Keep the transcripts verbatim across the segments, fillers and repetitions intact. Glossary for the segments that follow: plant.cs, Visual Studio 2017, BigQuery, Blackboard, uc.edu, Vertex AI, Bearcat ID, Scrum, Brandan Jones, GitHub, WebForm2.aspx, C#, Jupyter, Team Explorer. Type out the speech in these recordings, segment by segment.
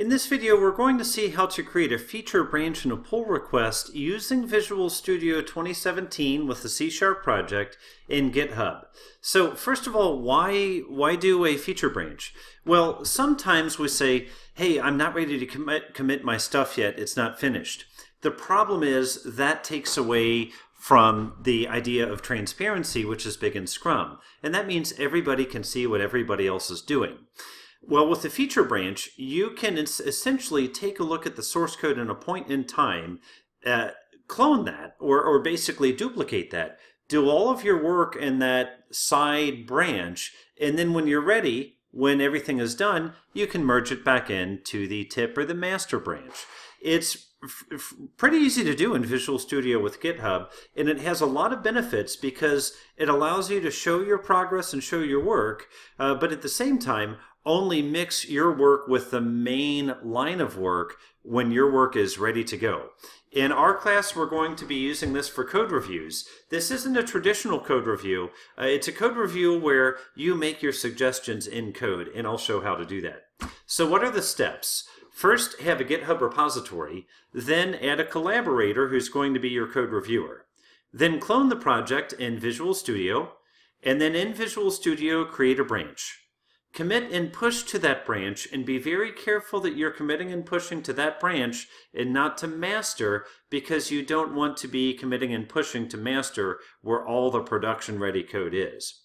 In this video, we're going to see how to create a feature branch and a pull request using Visual Studio twenty seventeen with the C sharp project in GitHub. So first of all, why, why do a feature branch? Well, sometimes we say, hey, I'm not ready to commit, commit my stuff yet, it's not finished. The problem is that takes away from the idea of transparency, which is big in Scrum. And that means everybody can see what everybody else is doing. Well, with the feature branch, you can essentially take a look at the source code in a point in time, uh, clone that, or, or basically duplicate that. Do all of your work in that side branch, and then when you're ready, when everything is done, you can merge it back into the tip or the master branch. It's pretty easy to do in Visual Studio with GitHub, and it has a lot of benefits because it allows you to show your progress and show your work, uh, but at the same time, only mix your work with the main line of work when your work is ready to go. In our class, we're going to be using this for code reviews. This isn't a traditional code review. Uh, it's a code review where you make your suggestions in code, and I'll show how to do that. So what are the steps? First, have a GitHub repository, then add a collaborator who's going to be your code reviewer. Then clone the project in Visual Studio, and then in Visual Studio, create a branch. Commit and push to that branch, and be very careful that you're committing and pushing to that branch and not to master, because you don't want to be committing and pushing to master where all the production ready code is.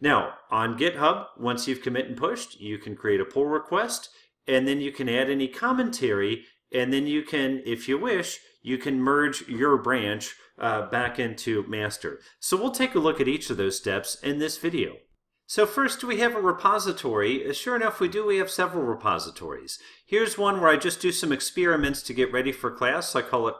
Now, on GitHub, once you've commit and pushed, you can create a pull request, and then you can add any commentary, and then you can, if you wish, you can merge your branch uh, back into master. So we'll take a look at each of those steps in this video. So first, we have a repository. Sure enough, we do. We have several repositories. Here's one where I just do some experiments to get ready for class. I call it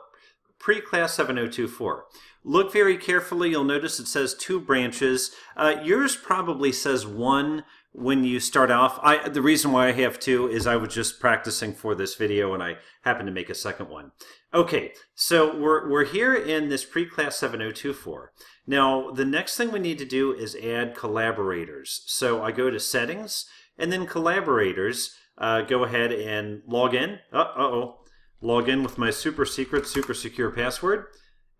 pre-class seven oh two four. Look very carefully. You'll notice it says two branches. Uh, yours probably says one when you start off. I, the reason why I have two is I was just practicing for this video and I happened to make a second one. Okay, so we're, we're here in this pre-class seven oh two four. Now, the next thing we need to do is add collaborators. So I go to settings and then collaborators, uh, go ahead and log in. Uh, uh-oh. Log in with my super secret, super secure password.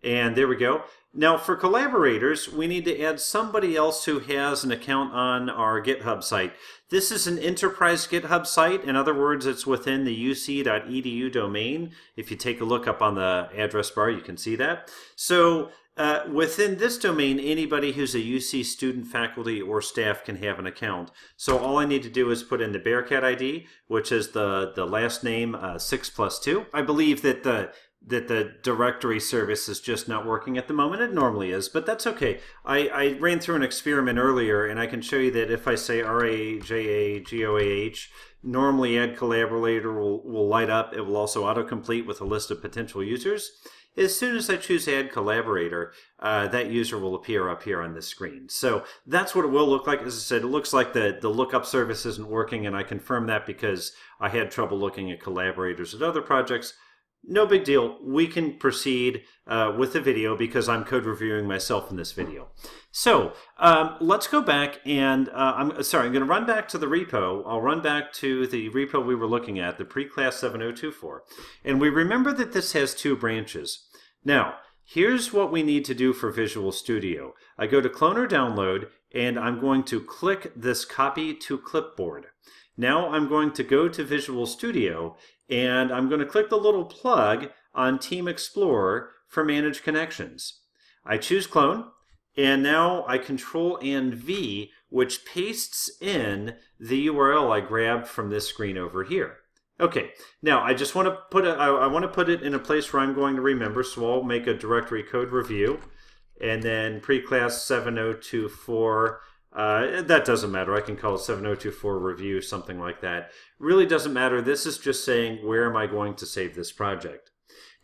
And there we go. Now for collaborators, we need to add somebody else who has an account on our GitHub site. This is an enterprise GitHub site. In other words, it's within the u c dot e d u domain. If you take a look up on the address bar, you can see that. So uh, within this domain, anybody who's a U C student, faculty, or staff can have an account. So all I need to do is put in the Bearcat I D, which is the, the last name, uh, six plus two. I believe that the that the directory service is just not working at the moment. It normally is, but that's okay. I, I ran through an experiment earlier, and I can show you that if I say R A J A G O A H, normally add collaborator will, will light up. It will also autocomplete with a list of potential users. As soon as I choose add collaborator, uh, that user will appear up here on this screen. So that's what it will look like. As I said, it looks like the, the lookup service isn't working, and I confirm that because I had trouble looking at collaborators at other projects. No big deal. We can proceed uh, with the video because I'm code reviewing myself in this video. So um, let's go back and uh, I'm sorry, I'm going to run back to the repo. I'll run back to the repo we were looking at, the pre-class seven oh two four. And we remember that this has two branches. Now, here's what we need to do for Visual Studio. I go to clone or download, and I'm going to click this copy to clipboard. Now I'm going to go to Visual Studio, and I'm going to click the little plug on Team Explorer for Manage Connections. I choose Clone, and now I Control and V, which pastes in the U R L I grabbed from this screen over here. Okay, now I just want to put it, I want to put it in a place where I'm going to remember, so I'll make a directory code review, and then pre-class seven oh two four. Uh, that doesn't matter. I can call it seven oh two four review, something like that. Really doesn't matter. This is just saying, where am I going to save this project?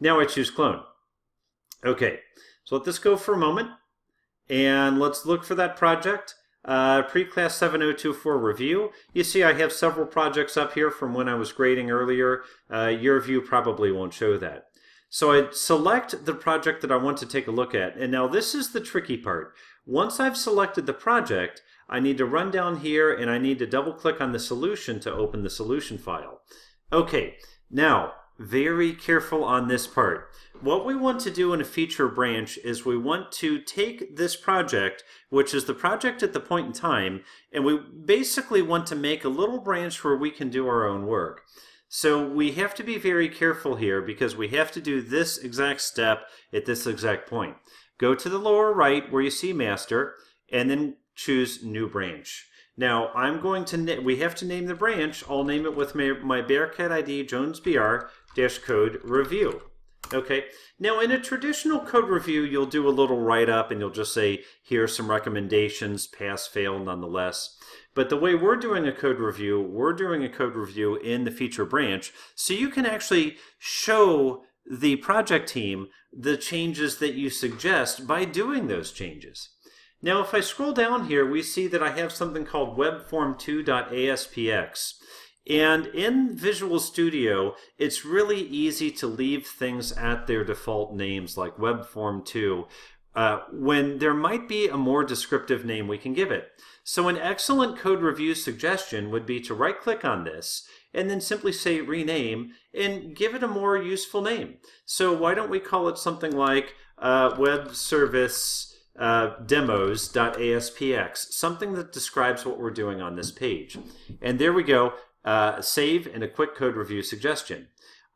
Now I choose clone. Okay, so let this go for a moment, and let's look for that project. Uh, pre-class seven oh two four review. You see I have several projects up here from when I was grading earlier. Uh, your view probably won't show that. So I select the project that I want to take a look at. And now this is the tricky part. Once I've selected the project, I need to run down here and I need to double click on the solution to open the solution file. Okay, now very careful on this part. What we want to do in a feature branch is we want to take this project, which is the project at the point in time, and we basically want to make a little branch where we can do our own work. So we have to be very careful here because we have to do this exact step at this exact point. Go to the lower right where you see master and then choose new branch. Now I'm going to, we have to name the branch. I'll name it with my, my Bearcat I D Jones B R dash code review. Okay, now in a traditional code review, you'll do a little write-up and you'll just say, here are some recommendations, pass, fail, nonetheless. But the way we're doing a code review, we're doing a code review in the feature branch, so you can actually show the project team the changes that you suggest by doing those changes. Now, if I scroll down here, we see that I have something called web form two dot A S P X. And in Visual Studio, it's really easy to leave things at their default names like web form two, uh, when there might be a more descriptive name we can give it. So an excellent code review suggestion would be to right-click on this and then simply say rename and give it a more useful name. So why don't we call it something like uh, web service demos dot A S P X, something that describes what we're doing on this page. And there we go. Uh, save and a quick code review suggestion.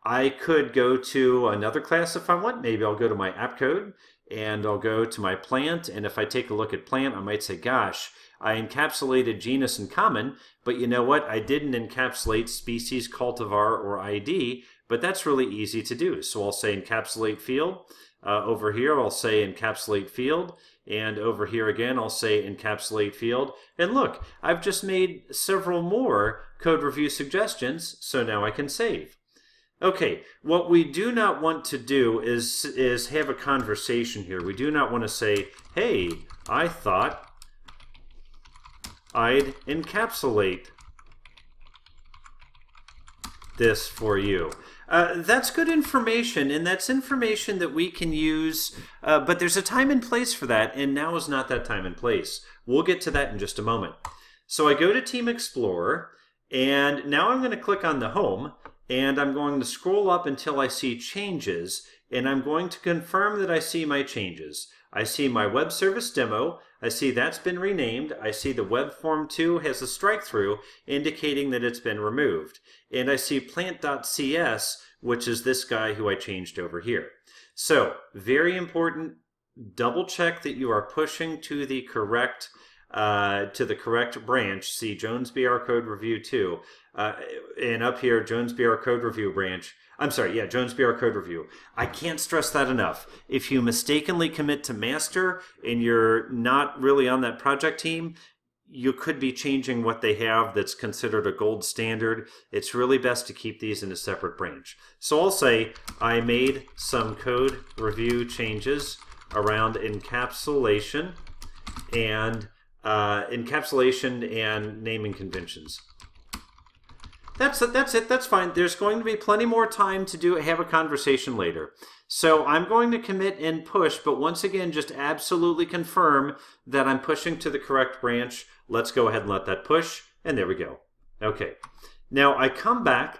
I could go to another class if I want. Maybe I'll go to my app code and I'll go to my plant, and if I take a look at plant, I might say, gosh, I encapsulated genus and common, but you know what, I didn't encapsulate species, cultivar, or I D, but that's really easy to do. So I'll say encapsulate field. Uh, over here I'll say encapsulate field, and over here again I'll say encapsulate field, and look, I've just made several more code review suggestions, so now I can save. Okay, what we do not want to do is is have a conversation here. We do not want to say, hey, I thought I'd encapsulate this for you. Uh, that's good information, and that's information that we can use, uh, but there's a time and place for that, and now is not that time and place. We'll get to that in just a moment. So I go to Team Explorer, and now I'm going to click on the home, and I'm going to scroll up until I see changes, and I'm going to confirm that I see my changes. I see my web service demo, I see that's been renamed, I see the web form two has a strike through indicating that it's been removed, and I see plant dot C S, which is this guy who I changed over here. So very important, double check that you are pushing to the correct uh, to the correct branch. See Jones B R Code Review two, uh, and up here Jones B R Code Review branch. I'm sorry, yeah, Jones B R Code Review. I can't stress that enough. If you mistakenly commit to master and you're not really on that project team, you could be changing what they have that's considered a gold standard. It's really best to keep these in a separate branch. So I'll say I made some code review changes around encapsulation and uh, encapsulation and naming conventions. That's it, that's it, that's fine. There's going to be plenty more time to do have a conversation later. So I'm going to commit and push, but once again, just absolutely confirm that I'm pushing to the correct branch. Let's go ahead and let that push, and there we go. Okay, now I come back.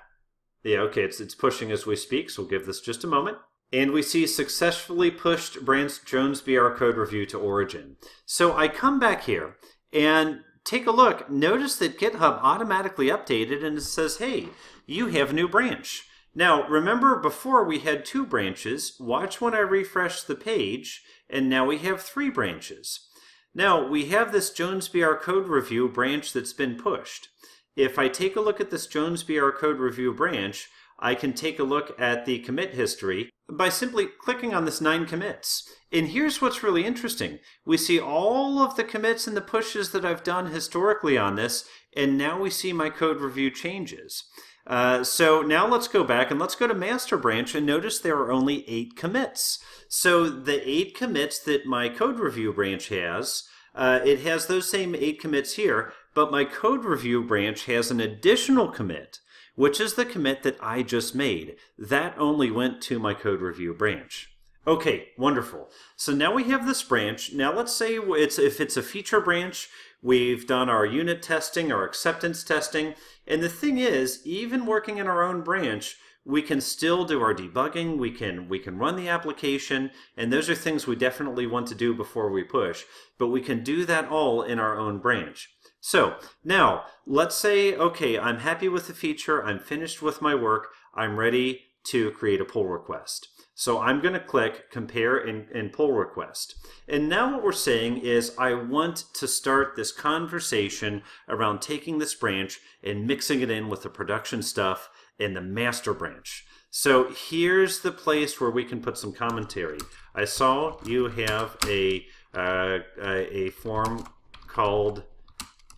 Yeah, okay, it's, it's pushing as we speak, so we'll give this just a moment. And we see successfully pushed branch Jones B R Code Review to origin. So I come back here, and take a look. Notice that GitHub automatically updated and it says, hey, you have a new branch. Now, remember before we had two branches. Watch when I refresh the page, and now we have three branches. Now, we have this Jones B R Code Review branch that's been pushed. If I take a look at this Jones B R Code Review branch, I can take a look at the commit history by simply clicking on this nine commits. And here's what's really interesting. We see all of the commits and the pushes that I've done historically on this, and now we see my code review changes. Uh, so now let's go back and let's go to master branch, and notice there are only eight commits. So the eight commits that my code review branch has, uh, it has those same eight commits here, but my code review branch has an additional commit, which is the commit that I just made. That only went to my code review branch. Okay, wonderful. So now we have this branch. Now let's say it's, if it's a feature branch, we've done our unit testing, our acceptance testing, And the thing is, even working in our own branch, we can still do our debugging, we can, we can run the application, and those are things we definitely want to do before we push, but we can do that all in our own branch. So now, let's say, okay, I'm happy with the feature, I'm finished with my work, I'm ready to create a pull request. So I'm going to click compare and, and pull request. And now what we're saying is I want to start this conversation around taking this branch and mixing it in with the production stuff in the master branch. So here's the place where we can put some commentary. I saw you have a, uh, a form called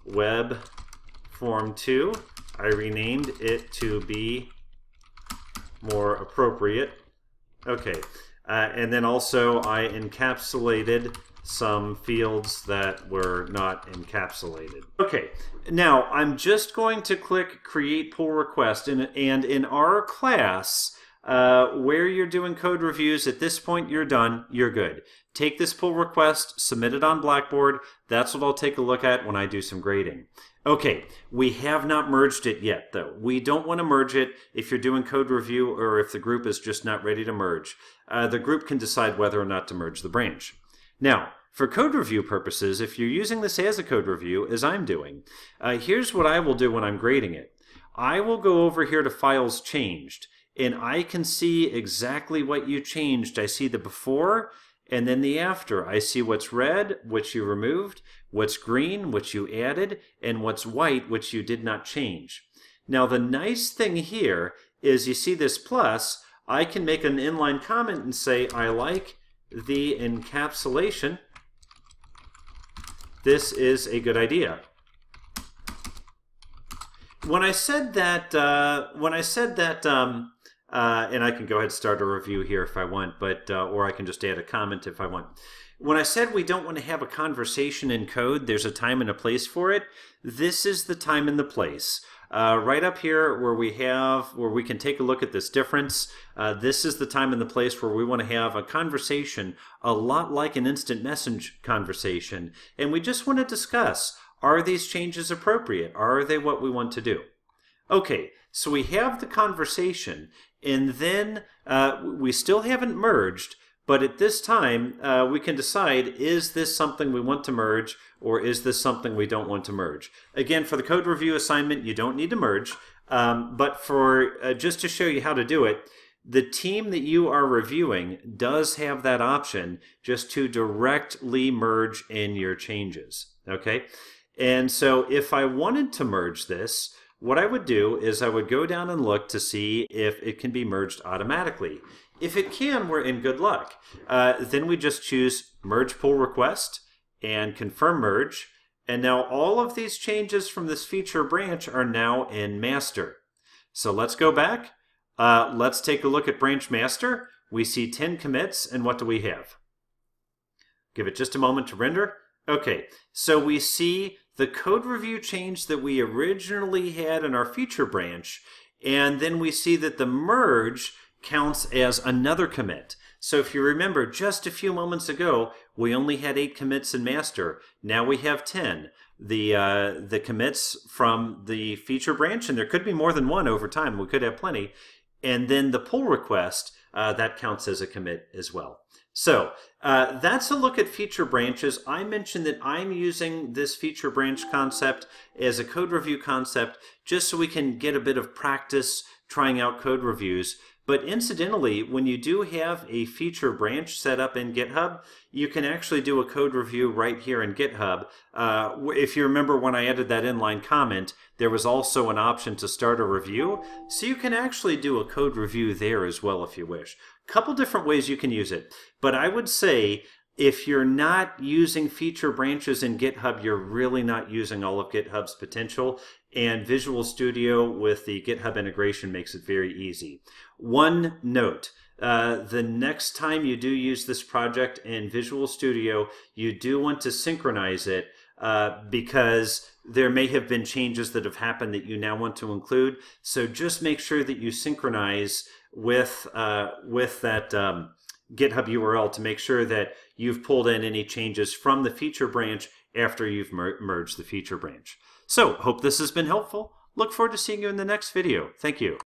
Web Form two. I renamed it to be more appropriate. Okay, uh, and then also I encapsulated some fields that were not encapsulated. Okay, now I'm just going to click create pull request, and, and in our class, uh, where you're doing code reviews, at this point you're done, you're good. Take this pull request, submit it on Blackboard. That's what I'll take a look at when I do some grading. Okay, we have not merged it yet, though. We don't want to merge it if you're doing code review or if the group is just not ready to merge. Uh, the group can decide whether or not to merge the branch. Now, for code review purposes, if you're using this as a code review, as I'm doing, uh, here's what I will do when I'm grading it. I will go over here to Files Changed, and I can see exactly what you changed. I see the before and then the after. I see what's red, which you removed, what's green, which you added, and what's white, which you did not change. Now the nice thing here is you see this plus, I can make an inline comment and say, I like the encapsulation. This is a good idea. When I said that, uh, when I said that, um, Uh, and I can go ahead and start a review here if I want, but uh, or I can just add a comment if I want. When I said we don't want to have a conversation in code, there's a time and a place for it. This is the time and the place. Uh, right up here where we have, where we can take a look at this difference, uh, this is the time and the place where we want to have a conversation, a lot like an instant message conversation. And we just want to discuss, are these changes appropriate? Are they what we want to do? Okay, so we have the conversation, and then uh, we still haven't merged, but at this time uh, we can decide, is this something we want to merge or is this something we don't want to merge? Again, for the code review assignment, you don't need to merge, um, but for uh, just to show you how to do it, the team that you are reviewing does have that option just to directly merge in your changes, okay? And so if I wanted to merge this, what I would do is I would go down and look to see if it can be merged automatically. If it can, we're in good luck. Uh, then we just choose merge pull request and confirm merge. And now all of these changes from this feature branch are now in master. So let's go back. Uh, let's take a look at branch master. We see ten commits, and what do we have? Give it just a moment to render. Okay, so we see the code review change that we originally had in our feature branch, and then we see that the merge counts as another commit. So if you remember, just a few moments ago, we only had eight commits in master. Now we have ten. The, uh, the commits from the feature branch, and there could be more than one over time. We could have plenty. And then the pull request, uh, that counts as a commit as well. So uh, that's a look at feature branches. I mentioned that I'm using this feature branch concept as a code review concept just so we can get a bit of practice trying out code reviews. But incidentally, when you do have a feature branch set up in GitHub, you can actually do a code review right here in GitHub. Uh, if you remember when I added that inline comment, there was also an option to start a review. So you can actually do a code review there as well if you wish. Couple different ways you can use it, but I would say if you're not using feature branches in GitHub, you're really not using all of GitHub's potential, and Visual Studio with the GitHub integration makes it very easy. One note, uh, the next time you do use this project in Visual Studio, you do want to synchronize it uh, because there may have been changes that have happened that you now want to include. So just make sure that you synchronize with uh, with that um, GitHub U R L to make sure that you've pulled in any changes from the feature branch after you've mer merged the feature branch. So, hope this has been helpful. Look forward to seeing you in the next video. Thank you.